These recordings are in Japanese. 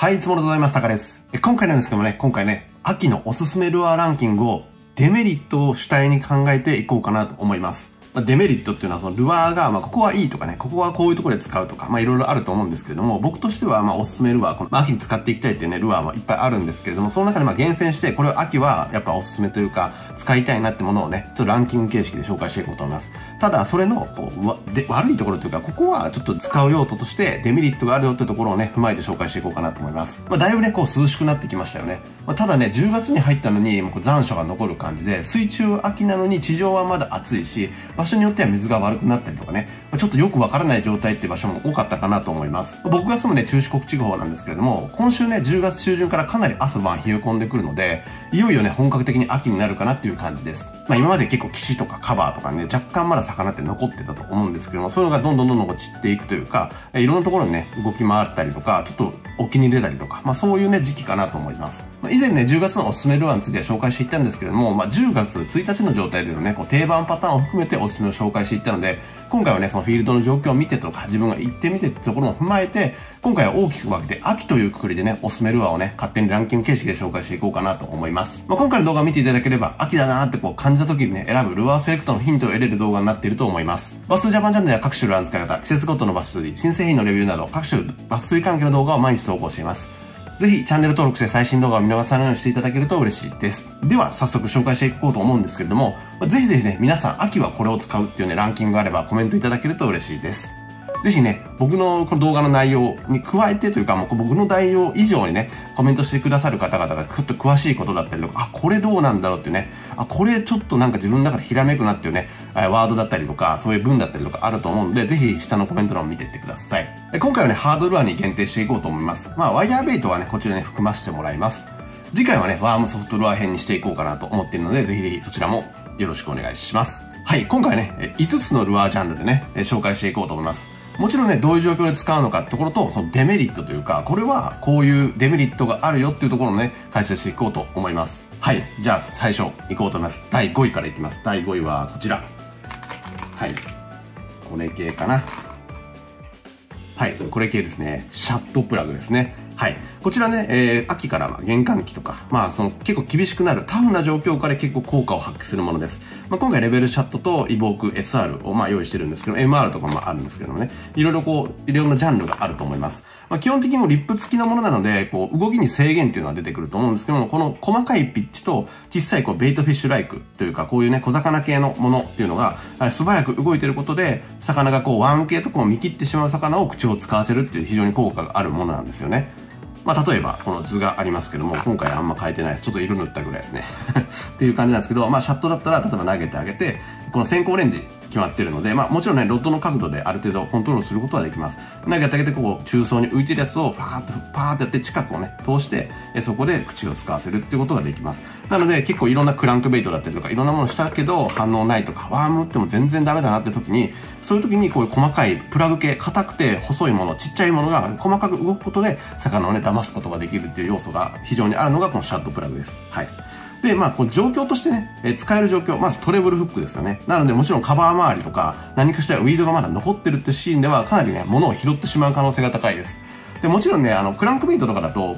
はい、いつもございます。タカです。今回なんですけどもね、今回ね、秋のおすすめルアーランキングをデメリットを主体に考えていこうかなと思います。デメリットっていうのはそのルアーが、ここはいいとかね、ここはこういうところで使うとか、いろいろあると思うんですけれども、僕としてはおすすめルアー、この秋に使っていきたいっていうね、ルアーはいっぱいあるんですけれども、その中で厳選して、これは秋はやっぱおすすめというか、使いたいなってものをね、ちょっとランキング形式で紹介していこうと思います。ただ、それの悪いところというか、ここはちょっと使う用途としてデメリットがあるよってところをね、踏まえて紹介していこうかなと思います。だいぶね、涼しくなってきましたよね。ただね、10月に入ったのに、残暑が残る感じで、水中秋なのに地上はまだ暑いし、場所によっては水が悪くなったりとかね、ちょっとよくわからない状態っていう場所も多かったかなと思います。僕が住むね、中四国地方なんですけれども、今週ね、10月中旬からかなり朝晩冷え込んでくるので、いよいよね、本格的に秋になるかなっていう感じです。今まで結構岸とかカバーとかね、若干まだ魚って残ってたと思うんですけども、そういうのがどんどん散っていくというか、いろんなところにね、動き回ったりとか、ちょっと沖に出たりとか、そういうね、時期かなと思います。以前ね、10月のおすすめルアーについては紹介していったんですけれども、10月1日の状態でのね、定番パターンを含めておすすめを紹介していったので、今回はね、そのフィールドの状況を見てとか、自分が行ってみてってところも踏まえて、今回は大きく分けて秋というくくりでね、おすすめルアーをね、勝手にランキング形式で紹介していこうかなと思います。今回の動画を見ていただければ、秋だなーって感じた時にね、選ぶルアーセレクトのヒントを得れる動画になっていると思います。バス釣りジャパンチャンネルは各種ルアーの使い方、季節ごとのバス釣り、新製品のレビューなど、各種バス釣り関係の動画を毎日投稿しています。ぜひチャンネル登録して最新動画を見逃さないようにしていただけると嬉しいです。では、早速紹介していこうと思うんですけれども、ぜひぜひね、皆さん秋はこれを使うっていうね、ランキングがあればコメントいただけると嬉しいです。ぜひね、僕のこの動画の内容に加えてというか、僕の内容以上にね、コメントしてくださる方々がちょっと詳しいことだったりとか、これどうなんだろうってね、これちょっとなんか自分の中でひらめくなっていうね、ワードだったりとか、そういう文だったりとかあると思うんで、ぜひ下のコメント欄を見ていってください。今回はね、ハードルアーに限定していこうと思います。ワイヤーベイトはね、こちらに含ませてもらいます。次回はね、ワームソフトルアー編にしていこうかなと思っているので、ぜひぜひそちらもよろしくお願いします。はい、今回ね、5つのルアージャンルでね、紹介していこうと思います。もちろんね、どういう状況で使うのかってところと、そのデメリットというか、これはこういうデメリットがあるよっていうところをね、解説していこうと思います。はい。じゃあ、最初、いこうと思います。第5位からいきます。第5位はこちら。はい。これ系かな。はい。これ系ですね。シャットプラグですね。はい。こちらね、秋から玄関期とか、その結構厳しくなるタフな状況から結構効果を発揮するものです。今回レベルシャットとイボーク SR を用意してるんですけど、MR とかもあるんですけどもね、いろいろいろんなジャンルがあると思います。基本的にもリップ付きのものなので、動きに制限っていうのは出てくると思うんですけども、この細かいピッチと、小さいベイトフィッシュライクというか、こういうね、小魚系のものっていうのが、素早く動いてることで、魚がワン系と見切ってしまう魚を口を使わせるっていう非常に効果があるものなんですよね。例えば、この図がありますけども、今回あんま変えてないです。ちょっと色塗ったぐらいですね。っていう感じなんですけど、シャットだったら、例えば投げてあげて、この先行レンジ決まってるので、もちろんね、ロッドの角度である程度コントロールすることはできます。投げてあげて、中層に浮いてるやつを、パーってやって、近くをね、通して、そこで口を使わせるっていうことができます。なので、結構いろんなクランクベイトだったりとか、いろんなものしたけど、反応ないとか、ワーム打っても全然ダメだなって時に、そういう時にこういう細かいプラグ系、硬くて細いもの、ちっちゃいものが細かく動くことで、魚をね、騙すことができるっていう要素が非常にあるのがこのシャットプラグです。はい。で、状況としてね、使える状況、まずトレブルフックですよね。なので、もちろんカバー周りとか、何かしらウィードがまだ残ってるってシーンでは、かなりね、物を拾ってしまう可能性が高いです。で、もちろんね、クランクベイトとかだと、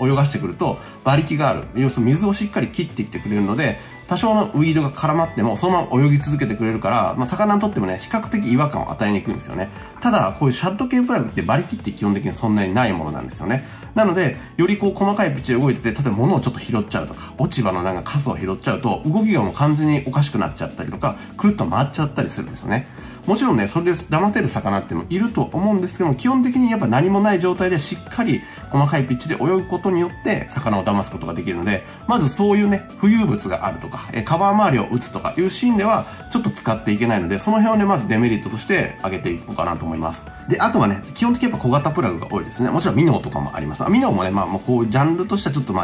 泳がしてくると、馬力がある。要するに水をしっかり切ってきてくれるので、多少のウィードが絡まっても、そのまま泳ぎ続けてくれるから、魚にとってもね、比較的違和感を与えにくいんですよね。ただ、こういうシャット系プラグって馬力って基本的にそんなにないものなんですよね。なので、より細かいピッチで動いてて、例えば物をちょっと拾っちゃうとか、落ち葉のカスを拾っちゃうと、動きがもう完全におかしくなっちゃったりとか、くるっと回っちゃったりするんですよね。もちろんね、それで騙せる魚ってもいると思うんですけども、基本的にやっぱ何もない状態でしっかり細かいピッチで泳ぐことによって魚を騙すことができるので、まずそういうね、浮遊物があるとか、カバー周りを打つとかいうシーンではちょっと使っていけないので、その辺をね、まずデメリットとして挙げていこうかなと思います。で、あとはね、基本的にやっぱ小型プラグが多いですね。もちろんミノーとかもあります。ミノーもね、こうジャンルとしてはちょっと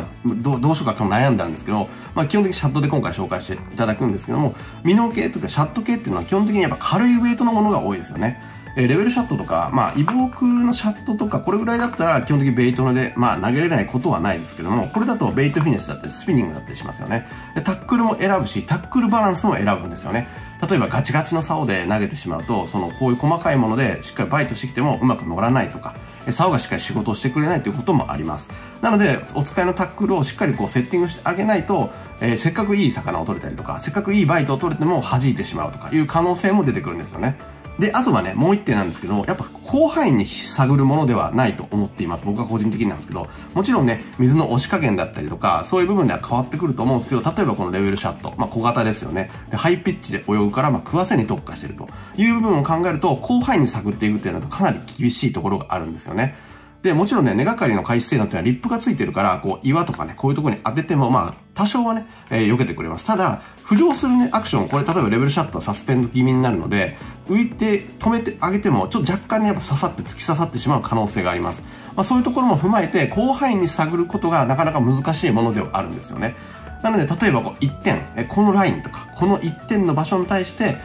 どうしようか悩んだんですけど、基本的にシャットで今回紹介していただくんですけども、ミノー系とかシャット系っていうのは基本的にやっぱ軽いウェイのものが多いですよね。レベルシャットとか、イボークのシャットとか、これぐらいだったら基本的にベイトで、投げられないことはないですけども、これだとベイトフィニッシュだったり、スピニングだったりしますよね。で、タックルも選ぶし、タックルバランスも選ぶんですよね。例えばガチガチの竿で投げてしまうと、こういう細かいものでしっかりバイトしてきてもうまく乗らないとか、竿がしっかり仕事をしてくれないということもあります。なので、お使いのタックルをしっかりこうセッティングしてあげないと、せっかくいい魚を取れたりとか、せっかくいいバイトを取れても弾いてしまうとかいう可能性も出てくるんですよね。で、あとはね、もう一点なんですけども、やっぱ広範囲に探るものではないと思っています。僕は個人的になんですけど、もちろんね、水の押し加減だったりとか、そういう部分では変わってくると思うんですけど、例えばこのレベルシャット、小型ですよね。で、ハイピッチで泳ぐから、食わせに特化しているという部分を考えると、広範囲に探っていくっていうのはかなり厳しいところがあるんですよね。で、もちろんね、根掛かりの回避性能っていうのはリップがついてるから、岩とかね、こういうところに当てても、多少はね、避けてくれます。ただ、浮上するね、アクション、これ例えばレベルシャットはサスペンド気味になるので、浮いて止めてあげても、ちょっと若干ね、やっぱ刺さって、突き刺さってしまう可能性があります。そういうところも踏まえて、広範囲に探ることがなかなか難しいものではあるんですよね。なので、例えば1点、このラインとか、この1点の場所に対して、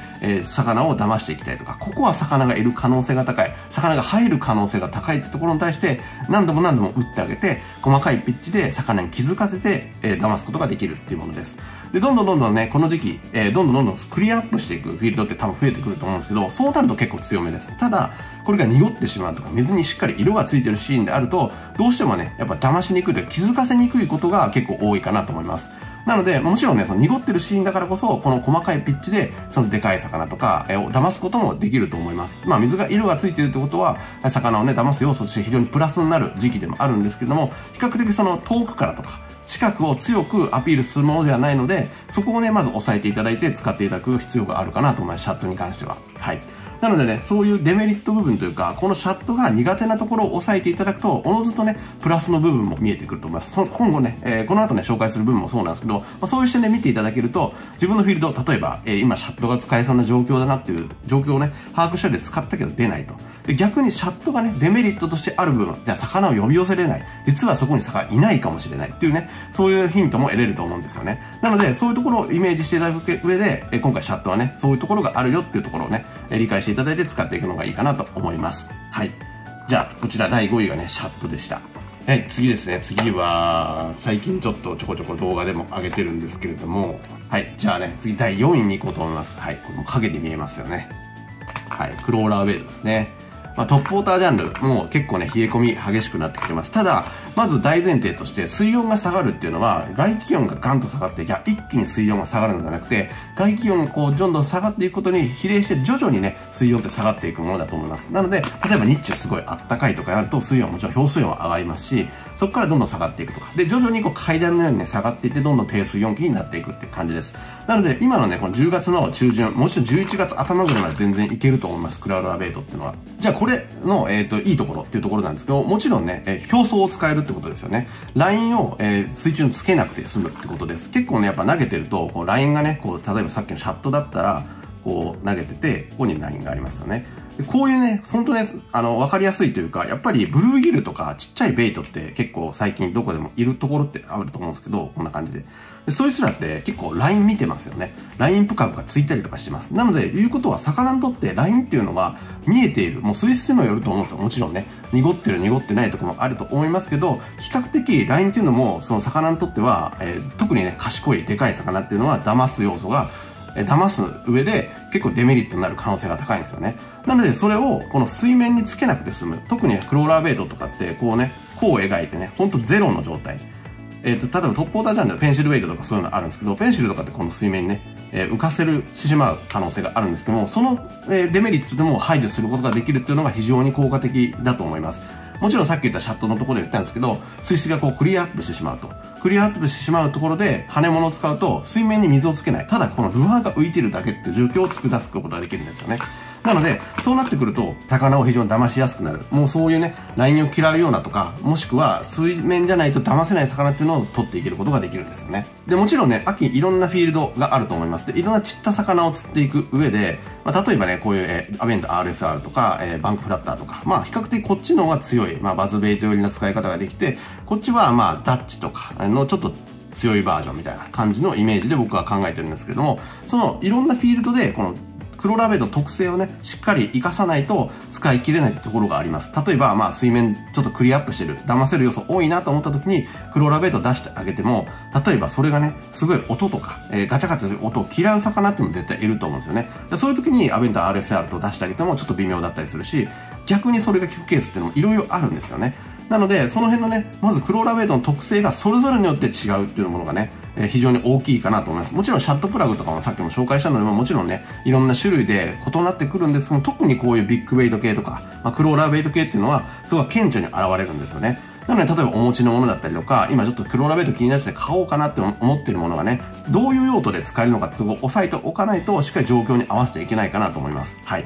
魚を騙していきたいとか、ここは魚がいる可能性が高い、魚が入る可能性が高いってところに対して、何度も打ってあげて、細かいピッチで魚に気づかせて、騙すことができるっていうものです。で、どんどんね、この時期、どんどんクリアアップしていくフィールドって多分増えてくると思うんですけど、そうなると結構強めです。ただ、これが濁ってしまうとか、水にしっかり色がついてるシーンであると、どうしてもね、やっぱ騙しにくいというか気づかせにくいことが結構多いかなと思います。なので、もちろんね、濁ってるシーンだからこそ、この細かいピッチで、でかい魚とかを騙すこともできると思います。水が色がついてるってことは、魚をね、騙す要素として非常にプラスになる時期でもあるんですけれども、比較的遠くからとか、近くを強くアピールするものではないので、そこをね、まず押さえていただいて使っていただく必要があるかなと思います。シャットに関しては。はい。なのでね、そういうデメリット部分というか、このシャットが苦手なところを抑えていただくと、おのずとね、プラスの部分も見えてくると思います。今後ね、この後ね、紹介する部分もそうなんですけど、そういう視点で見ていただけると、自分のフィールド、例えば、今シャットが使えそうな状況だなっていう状況をね、把握してで使ったけど出ないと。で、逆にシャットがね、デメリットとしてある部分、じゃあ魚を呼び寄せれない。実はそこに魚いないかもしれないっていうね、そういうヒントも得れると思うんですよね。なので、そういうところをイメージしていただく上で、今回シャットはね、そういうところがあるよっていうところをね、理解していただいて使っていくのがいいかなと思います。はい。じゃあ、こちら第5位がね、シャットでした。はい、次ですね。次は、最近ちょこちょこ動画でも上げてるんですけれども、はい。じゃあね、次第4位に行こうと思います。はい。これも影で見えますよね。はい。クローラーウェイドですね。トップウォータージャンル、もう結構ね、冷え込み激しくなってきてます。ただ、まず大前提として、水温が下がるっていうのは、外気温がガンと下がって、一気に水温が下がるのではなくて、外気温がこう、どんどん下がっていくことに比例して、徐々にね、水温って下がっていくものだと思います。なので、例えば日中すごい暖かいとかやると、水温はもちろん表水温は上がりますし、そこからどんどん下がっていくとか。で、徐々にこう、階段のようにね、下がっていって、どんどん低水温期になっていくっていう感じです。なので、今のね、この10月の中旬、もちろん11月頭ぐらいまで全然いけると思います。クラウドアベートっていうのは。じゃあ、これの、いいところっていうところなんですけど、もちろんね、表層を使えるってことですよね。ラインを、水中につけなくて済むってことです。結構ね、やっぱ投げてると、こう、ラインがね、こう、例えばさっきのシャットだったら、こう、投げてて、ここにラインがありますよね。こういうね、本当ね、わかりやすいというか、やっぱりブルーギルとかちっちゃいベイトって結構最近どこでもいるところってあると思うんですけど、こんな感じで。そういう人だって結構ライン見てますよね。ラインプカプカついたりとかしてます。なので、いうことは魚にとってラインっていうのは見えている。もう水質にもよると思うんですよ。もちろんね、濁ってる濁ってないとこもあると思いますけど、比較的ラインっていうのも、その魚にとっては、特にね、賢いでかい魚っていうのは騙す要素が、騙す上で結構デメリットになる可能性が高いんですよね。なのでそれをこの水面につけなくて済む。特にクローラーベイトとかってこうね、弧を描いてね、ほんとゼロの状態。例えばトップウォータージャンルのペンシルウェイトとかそういうのあるんですけど、ペンシルとかってこの水面にね、浮かせるしてしまう可能性があるんですけども、そのデメリットでも排除することができるっていうのが非常に効果的だと思います。もちろんさっき言ったシャットのところで言ったんですけど、水質がこうクリアアップしてしまうと。クリアアップしてしまうところで、羽物を使うと水面に水をつけない。ただこのルアーが浮いてるだけっていう状況を作り出すことができるんですよね。なので、そうなってくると、魚を非常に騙しやすくなる。もうそういうね、ラインを嫌うようなとか、もしくは水面じゃないと騙せない魚っていうのを取っていけることができるんですよね。で、もちろんね、秋いろんなフィールドがあると思います。で、いろんな散った魚を釣っていく上で、例えばね、こういう、アベント RSR とか、バンクフラッターとか、比較的こっちの方が強い、バズベイト寄りな使い方ができて、こっちはダッチとかのちょっと強いバージョンみたいな感じのイメージで僕は考えてるんですけれども、いろんなフィールドで、この黒ラベルの特性をね、しっかり活かさないと使い切れないところがあります。例えば、まあ、水面ちょっとクリアアップしてる、騙せる要素多いなと思った時に、黒ラベルを出してあげても、例えばそれがね、すごい音とか、ガチャガチャする音を嫌う魚っても絶対いると思うんですよね。そういう時にアベンダー RSR と出してあげてもちょっと微妙だったりするし、逆にそれが効くケースっていうのもいろいろあるんですよね。なので、その辺のね、まず黒ラベルの特性がそれぞれによって違うっていうものがね、非常に大きいかなと思います。もちろんシャットプラグとかもさっきも紹介したので、もちろんね、いろんな種類で異なってくるんですけど、特にこういうビッグベイト系とか、まあ、クローラーベイト系っていうのは、すごい顕著に現れるんですよね。なので、例えばお持ちのものだったりとか、今ちょっとクローラーベイト気になって買おうかなって思ってるものがね、どういう用途で使えるのかって押さえておかないと、しっかり状況に合わせていけないかなと思います。はい。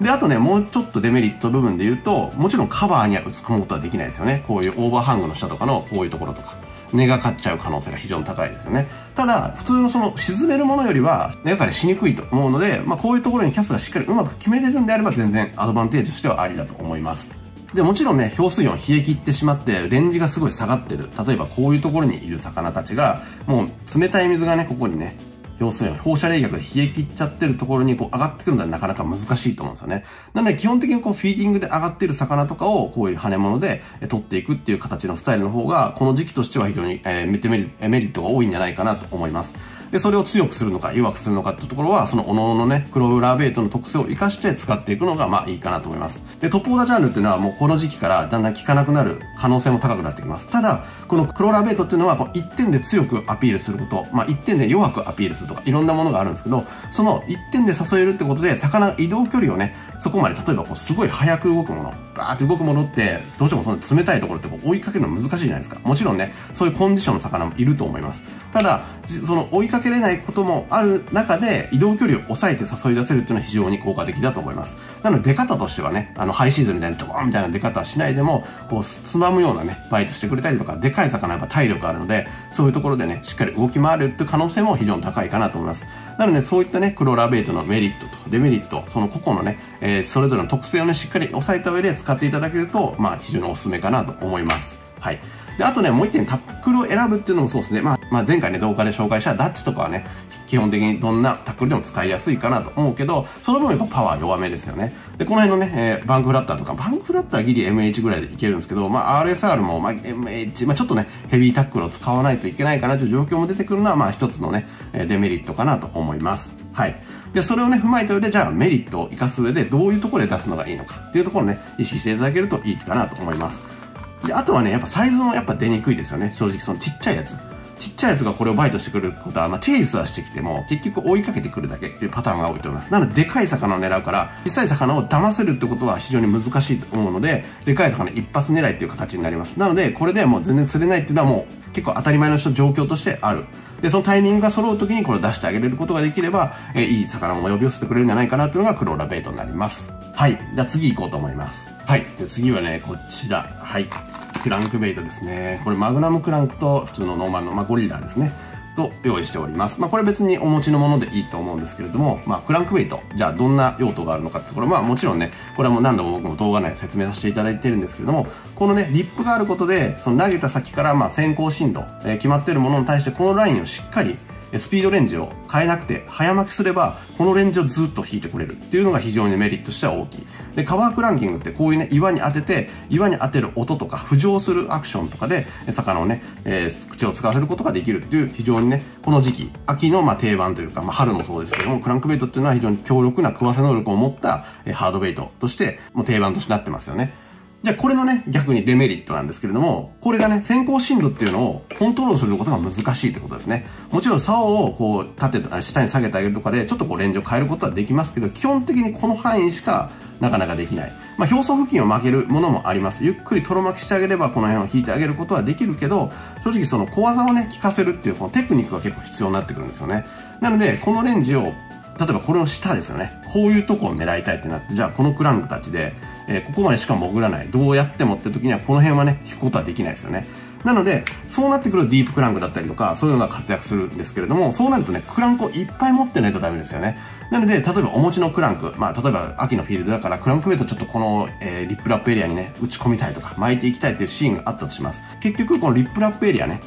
で、あとね、もうちょっとデメリット部分で言うと、もちろんカバーには打ち込むことはできないですよね。こういうオーバーハングの下とかのこういうところとか、根が勝っちゃう可能性が非常に高いですよね。ただ、普通のその沈めるものよりは根がかりしにくいと思うので、まあこういうところにキャスがしっかりうまく決めれるんであれば全然アドバンテージとしてはありだと思います。で、もちろんね、表水温冷え切ってしまって、レンジがすごい下がってる。例えばこういうところにいる魚たちが、もう冷たい水がね、ここにね、表水温、放射冷却で冷え切っちゃってるところにこう上がってくるのはなかなか難しいと思うんですよね。なので基本的にこうフィーディングで上がってる魚とかをこういう羽物で取っていくっていう形のスタイルの方が、この時期としては非常にメリットが多いんじゃないかなと思います。で、それを強くするのか弱くするのかっていうところは、その各々のね、クローラーベイトの特性を活かして使っていくのが、まあいいかなと思います。で、トップオーダージャンルっていうのはもうこの時期からだんだん効かなくなる可能性も高くなってきます。ただ、このクローラーベイトっていうのは、こう一点で強くアピールすること、まあ一点で弱くアピールするとか、いろんなものがあるんですけど、その一点で誘えるってことで、魚が移動距離をね、そこまで、例えばこうすごい早く動くもの、バーって動くものって、どうしてもその冷たいところってこう追いかけるの難しいじゃないですか。もちろんね、そういうコンディションの魚もいると思います。ただ、その追いかけれないこともある中で、移動距離を抑えて誘い出せるっていうのは非常に効果的だと思います。なので出方としてはね、ハイシーズンみたいなドーンみたいな出方はしないでも、こうつまむようなね、バイトしてくれたりとか、でかい魚が体力あるので、そういうところでね、しっかり動き回るっていう可能性も非常に高いかなと思います。なのでそういったね、クローラーベイトのメリットとデメリット、その個々のね、それぞれの特性をね、しっかり押さえた上で使っていただけると、まあ非常におすすめかなと思います。はい。で、あとね、もう一点、タックルを選ぶっていうのもそうですね。まあ前回ね、動画で紹介したダッチとかはね、基本的にどんなタックルでも使いやすいかなと思うけど、その分やっぱパワー弱めですよね。で、この辺のね、バンクフラッターとか、バンクフラッターはギリ MH ぐらいでいけるんですけど、まあ RSR も、まあ MH、まあちょっとね、ヘビータックルを使わないといけないかなという状況も出てくるのは、まあ一つのね、デメリットかなと思います。はい。で、それをね、踏まえた上で、じゃあメリットを活かす上で、どういうところで出すのがいいのかっていうところをね、意識していただけるといいかなと思います。で、あとはね、やっぱサイズもやっぱ出にくいですよね。正直、そのちっちゃいやつ。ちっちゃいやつがこれをバイトしてくることは、まあ、チェイスはしてきても、結局追いかけてくるだけっていうパターンが多いと思います。なので、でかい魚を狙うから、小さい魚を騙せるってことは非常に難しいと思うので、でかい魚一発狙いっていう形になります。なので、これでもう全然釣れないっていうのはもう結構当たり前の状況としてある。で、そのタイミングが揃う時にこれを出してあげれることができれば、いい魚も呼び寄せてくれるんじゃないかなっていうのがクローラーベイトになります。はい。じゃあ次行こうと思います。はい。で、次はね、こちら。はい。クランクベイトですね。これマグナムクランクと普通のノーマルの、まあ、ゴリラですね。と用意しております。まあこれ別にお持ちのものでいいと思うんですけれども、まあクランクベイト、じゃあどんな用途があるのかってところ、まあもちろんね、これはもう何度も僕も動画内で説明させていただいてるんですけれども、このね、リップがあることで、その投げた先からまあ先行振動、決まってるものに対してこのラインをしっかりスピードレンジを変えなくて早巻きすれば、このレンジをずっと引いてくれるっていうのが非常にメリットとしては大きい。で、カバークランキングってこういうね、岩に当てる音とか浮上するアクションとかで、魚をね、口を使わせることができるっていう、非常にね、この時期、秋のまあ定番というか、まあ春もそうですけども、クランクベイトっていうのは非常に強力な食わせ能力を持ったハードベイトとして、もう定番としてなってますよね。じゃあこれのね、逆にデメリットなんですけれども、これがね、先行振動っていうのをコントロールすることが難しいってことですね。もちろん竿をこう立てた、下に下げてあげるとかで、ちょっとこうレンジを変えることはできますけど、基本的にこの範囲しかなかなかできない。まあ表層付近を巻けるものもあります。ゆっくりとろ巻きしてあげればこの辺を引いてあげることはできるけど、正直その小技をね、効かせるっていうこのテクニックが結構必要になってくるんですよね。なので、このレンジを、例えばこれの下ですよね。こういうとこを狙いたいってなって、じゃあこのクランクたちで、ここまでしか潜らない。どうやってもって時にはこの辺はね、引くことはできないですよね。なので、そうなってくるディープクランクだったりとか、そういうのが活躍するんですけれども、そうなるとね、クランクをいっぱい持ってないとダメですよね。なので、例えばお持ちのクランク、まあ、例えば秋のフィールドだから、クランクベイトちょっとこの、リップラップエリアにね、打ち込みたいとか、巻いていきたいっていうシーンがあったとします。結局、このリップラップエリアね、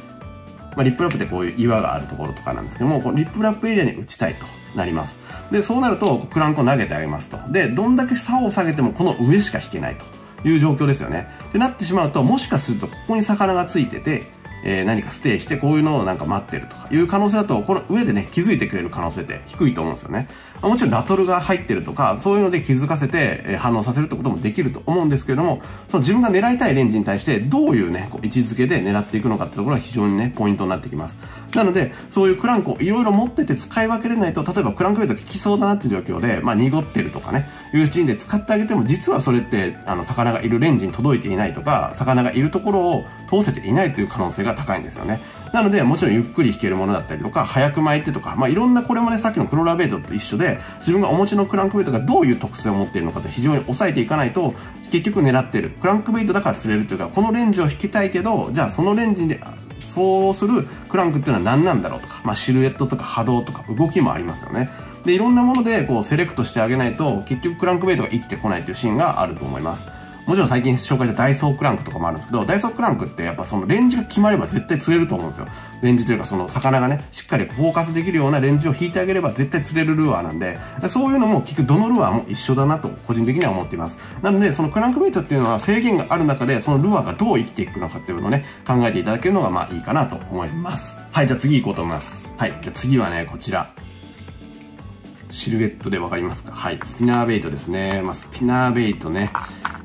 まあ、リップラップってこういう岩があるところとかなんですけども、このリップラップエリアに打ちたいとなります。で、そうなるとクランクを投げてあげますと。で、どんだけ竿を下げてもこの上しか引けないという状況ですよね。ってなってしまうと、もしかするとここに魚がついてて、何かステイしてこういうのをなんか待ってるとかいう可能性だと、この上でね、気づいてくれる可能性って低いと思うんですよね。もちろんラトルが入ってるとか、そういうので気づかせて反応させるってこともできると思うんですけれども、その自分が狙いたいレンジに対してどういうね、こう位置づけで狙っていくのかってところが非常にね、ポイントになってきます。なので、そういうクランクをいろいろ持ってて使い分けれないと、例えばクランクウェイト効きそうだなっていう状況で、まあ濁ってるとかね、いううちにで使ってあげても、実はそれって、魚がいるレンジに届いていないとか、魚がいるところを通せていないという可能性が高いんですよね。なので、もちろんゆっくり引けるものだったりとか、早く巻いてとか、まあいろんな、これもね、さっきのクローラーベイトと一緒で、自分がお持ちのクランクベイトがどういう特性を持っているのかって非常に抑えていかないと、結局狙ってる。クランクベイトだから釣れるというか、このレンジを引きたいけど、じゃあそのレンジで、そうするクランクっていうのは何なんだろうとか、まあシルエットとか波動とか動きもありますよね。で、いろんなものでこうセレクトしてあげないと、結局クランクベイトが生きてこないというシーンがあると思います。もちろん最近紹介したダイソークランクとかもあるんですけど、ダイソークランクってやっぱそのレンジが決まれば絶対釣れると思うんですよ。レンジというかその魚がね、しっかりフォーカスできるようなレンジを引いてあげれば絶対釣れるルアーなんで、そういうのも結局どのルアーも一緒だなと個人的には思っています。なので、そのクランクベイトっていうのは制限がある中で、そのルアーがどう生きていくのかっていうのをね、考えていただけるのがまあいいかなと思います。はい、じゃあ次行こうと思います。はい、じゃあ次はね、こちら。シルエットでわかりますか？はい、スピナーベイトですね。まあスピナーベイトね。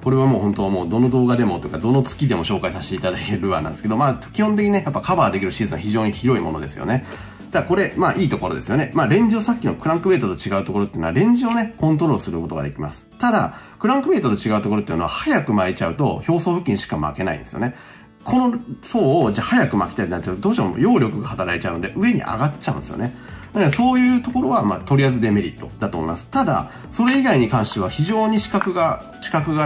これはもう本当もうどの動画でもというかどの月でも紹介させていただけるルアーなんですけど、まあ基本的にね、やっぱカバーできるシーズンは非常に広いものですよね。だからこれ、まあいいところですよね。まあレンジをさっきのクランクベイトと違うところっていうのはレンジをね、コントロールすることができます。ただ、クランクベイトと違うところっていうのは早く巻いちゃうと表層付近しか巻けないんですよね。この層をじゃあ早く巻きたいってなるとどうしても揚力が働いちゃうので上に上がっちゃうんですよね。だからそういうところは、まあ、とりあえずデメリットだと思います。ただ、それ以外に関しては非常に視覚が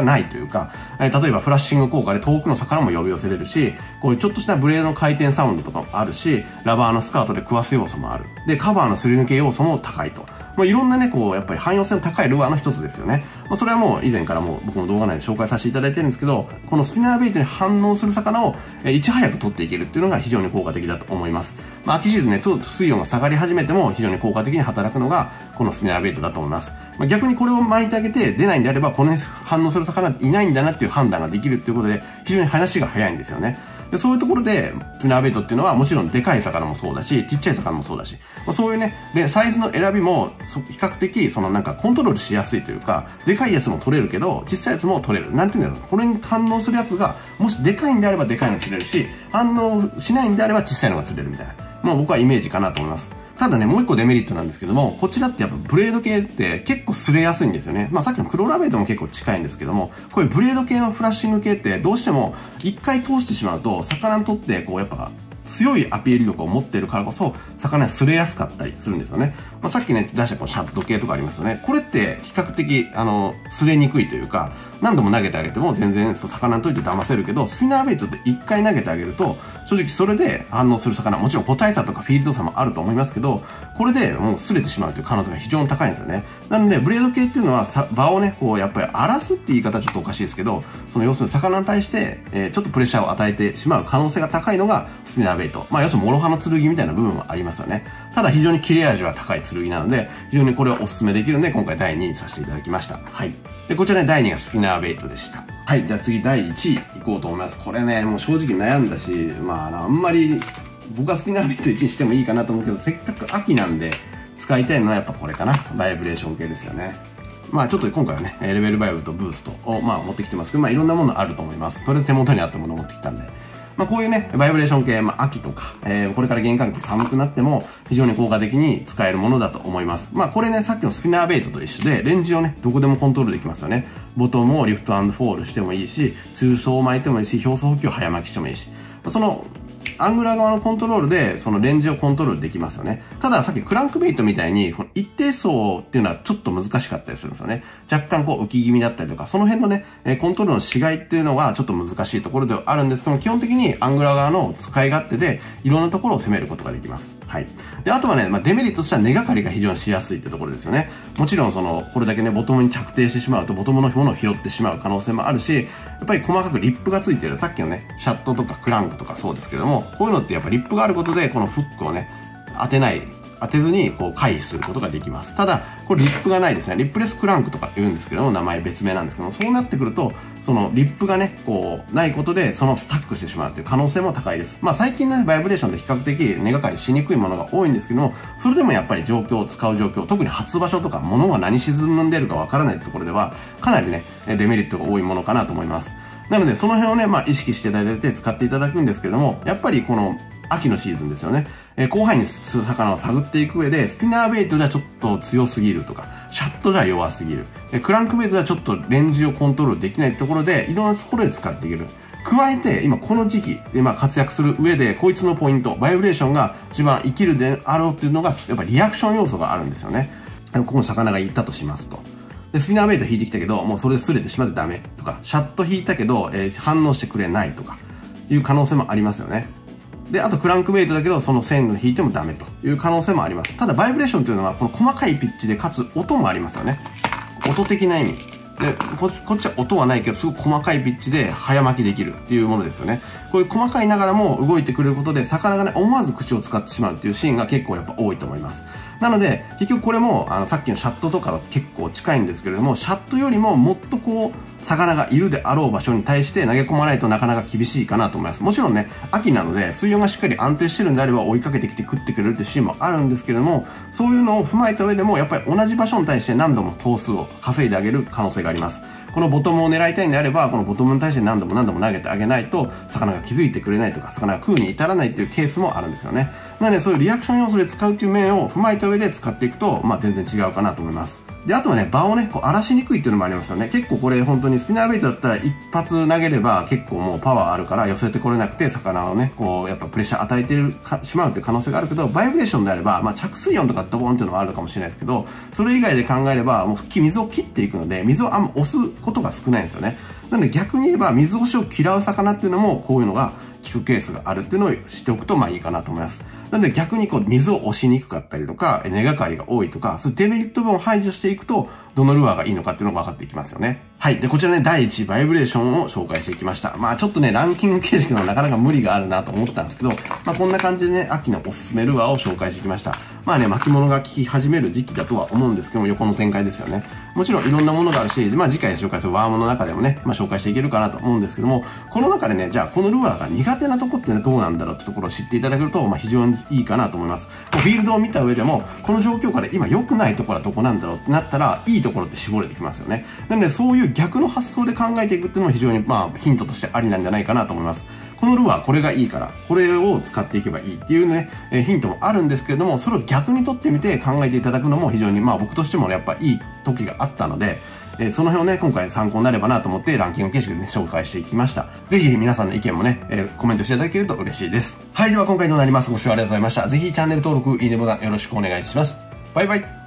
ないというか、例えばフラッシング効果で遠くの魚も呼び寄せれるし、こういうちょっとしたブレードの回転サウンドとかもあるし、ラバーのスカートで食わす要素もある。で、カバーのすり抜け要素も高いと。まあ、いろんなね、こう、やっぱり汎用性の高いルアーの一つですよね。まあ、それはもう以前からもう僕の動画内で紹介させていただいてるんですけど、このスピナーベイトに反応する魚をいち早く取っていけるっていうのが非常に効果的だと思います。まあ、秋シーズンね、ちょっと水温が下がり始めても非常に効果的に働くのがこのスピナーベイトだと思います。まあ、逆にこれを巻いてあげて出ないんであれば、この辺反応する魚いないんだなっていう判断ができるっていうことで、非常に話が早いんですよね。で、そういうところで、スピナーベイトっていうのはもちろんでかい魚もそうだし、ちっちゃい魚もそうだし、まあ、そういうね、で、サイズの選びも比較的、そのなんかコントロールしやすいというか、でかいやつも取れるけど、ちっちゃいやつも取れる。なんていうんだろう。これに反応するやつが、もしでかいんであればでかいの釣れるし、反応しないんであればちっちゃいのが釣れるみたいな。まあ僕はイメージかなと思います。ただね、もう一個デメリットなんですけども、こちらってやっぱブレード系って結構擦れやすいんですよね。まあさっきのクローラーベイトも結構近いんですけども、こういうブレード系のフラッシング系ってどうしても一回通してしまうと、魚にとってこうやっぱ、強いアピール力を持っているからこそ、魚は擦れやすかったりするんですよね。まあ、さっきね、出したこのシャット系とかありますよね。これって比較的、擦れにくいというか、何度も投げてあげても全然そう魚にといて騙せるけど、スピナーベイトって一回投げてあげると、正直それで反応する魚、もちろん個体差とかフィールド差もあると思いますけど、これでもう擦れてしまうという可能性が非常に高いんですよね。なので、ブレード系っていうのは場をね、こう、やっぱり荒らすって言い方はちょっとおかしいですけど、その要するに魚に対して、ちょっとプレッシャーを与えてしまう可能性が高いのが、スピナーベイト。まあ、要するに、諸刃の剣みたいな部分はありますよね。ただ、非常に切れ味は高い剣なので、非常にこれはお勧めできるので、今回第2位にさせていただきました。はい。で、こちらね、第2位がスピナーベイトでした。はい。じゃあ次、第1位いこうと思います。これね、もう正直悩んだし、まあ、あんまり、僕はスピナーベイト1位にしてもいいかなと思うけど、せっかく秋なんで、使いたいのはやっぱこれかな。バイブレーション系ですよね。まあちょっと今回はね、レベルバイブとブーストをまあ持ってきてますけど、まあいろんなものあると思います。とりあえず手元にあったものを持ってきたんで。まあこういうね、バイブレーション系、まあ秋とか、これから玄関期寒くなっても非常に効果的に使えるものだと思います。まあこれね、さっきのスピナーベイトと一緒で、レンジをね、どこでもコントロールできますよね。ボトムをリフト&フォールしてもいいし、通常を巻いてもいいし、表層補給を早巻きしてもいいし。その、アングラー側のコントロールで、そのレンジをコントロールできますよね。ただ、さっきクランクベイトみたいに、この一定層っていうのはちょっと難しかったりするんですよね。若干こう浮き気味だったりとか、その辺のね、コントロールのしがいっていうのはちょっと難しいところではあるんですけども、基本的にアングラー側の使い勝手で、いろんなところを攻めることができます。はい。で、あとはね、まあ、デメリットとしては根掛かりが非常にしやすいってところですよね。もちろんその、これだけね、ボトムに着底してしまうと、ボトムのものを拾ってしまう可能性もあるし、やっぱり細かくリップがついてる、さっきのね、シャットとかクランクとかそうですけども、こういうのってやっぱリップがあることで、このフックをね、当てずにこう回避することができます。ただこれリップがないですね。リップレスクランクとか言うんですけども、名前別名なんですけども、そうなってくるとそのリップがねこうないことでそのスタックしてしまうという可能性も高いです。まあ最近の、バイブレーションって比較的根がかりしにくいものが多いんですけども、それでもやっぱり使う状況、特に発場所とか物が何沈んでるかわからないところではかなりねデメリットが多いものかなと思います。なのでその辺をね、まあ、意識していただいて使っていただくんですけども、やっぱりこの秋のシーズンですよね。広範囲に魚を探っていく上で、スティナーベイトじゃちょっと強すぎるとか、シャットじゃ弱すぎる。クランクベイトじゃちょっとレンジをコントロールできないところで、いろんなところで使っていける。加えて、今この時期、まあ、活躍する上で、こいつのポイント、バイブレーションが一番生きるであろうっていうのが、やっぱリアクション要素があるんですよね。ここの魚がいたとしますと。でスピナーベイト引いてきたけど、もうそれ擦れてしまってダメとか、シャット引いたけど、反応してくれないとか、いう可能性もありますよね。で、あとクランクベイトだけど、その線を引いてもダメという可能性もあります。ただ、バイブレーションというのは、この細かいピッチで、かつ音もありますよね。音的な意味。で、こっちは音はないけど、すごく細かいピッチで早巻きできるっていうものですよね。こういう細かいながらも動いてくれることで、魚がね、思わず口を使ってしまうっていうシーンが結構やっぱ多いと思います。なので、結局これも、さっきのシャットとかは結構近いんですけれども、シャットよりももっとこう、魚がいるであろう場所に対して投げ込まないとなかなか厳しいかなと思います。もちろんね、秋なので、水温がしっかり安定してるんであれば追いかけてきて食ってくれるってシーンもあるんですけれども、そういうのを踏まえた上でも、やっぱり同じ場所に対して何度も頭数を稼いであげる可能性があります。このボトムを狙いたいんであれば、このボトムに対して何度も投げてあげないと、魚が気づいてくれないとか、魚が食うに至らないっていうケースもあるんですよね。なので、そういうリアクション要素で使うっていう面を踏まえた上で使っていくと、まあ全然違うかなと思います。で、あとはね、場をね、こう荒らしにくいっていうのもありますよね。結構これ本当にスピナーベイトだったら一発投げれば結構もうパワーあるから寄せてこれなくて、魚をね、こうやっぱプレッシャー与えてしまうっていう可能性があるけど、バイブレーションであれば、まあ着水音とかドボンっていうのがあるかもしれないですけど、それ以外で考えれば、もう水を切っていくので、水をあんま押すことが少ないんですよね。なので逆に言えば水押しを嫌う魚っていうのもこういうのが効くケースがあるっていうのを知っておくとまあいいかなと思います。なので逆にこう水を押しにくかったりとか、根がかりが多いとか、そういうデメリット分を排除していくと、どのルアーがいいのかっていうのが分かっていきますよね。はい。で、こちらね、第1位、バイブレーションを紹介していきました。まあちょっとね、ランキング形式のなかなか無理があるなと思ったんですけど、まあこんな感じでね、秋のおすすめルアーを紹介してきました。まあね、巻物が効き始める時期だとは思うんですけども、横の展開ですよね。もちろんいろんなものがあるし、まあ次回紹介するワームの中でもね、まあ紹介していけるかなと思うんですけども、この中でね、じゃあこのルアーが苦手なとこってね、どうなんだろうってところを知っていただけると、まあ非常にいいかなと思います。フィールドを見た上でも、この状況下で今良くないところはどこなんだろうってなったら、いいところって絞れてきますよね。なのでそういう逆の発想で考えていくっていうのも非常にまあヒントとしてありなんじゃないかなと思います。このルアーこれがいいから、これを使っていけばいいっていうね、ヒントもあるんですけれども、それを逆に取ってみて考えていただくのも非常にまあ僕としてもやっぱいい時があったので、その辺をね、今回参考になればなと思ってランキング形式でね、紹介していきました。ぜひ皆さんの意見もね、コメントしていただけると嬉しいです。はい、では今回となります。ご視聴ありがとうございました。ぜひチャンネル登録、いいねボタンよろしくお願いします。バイバイ。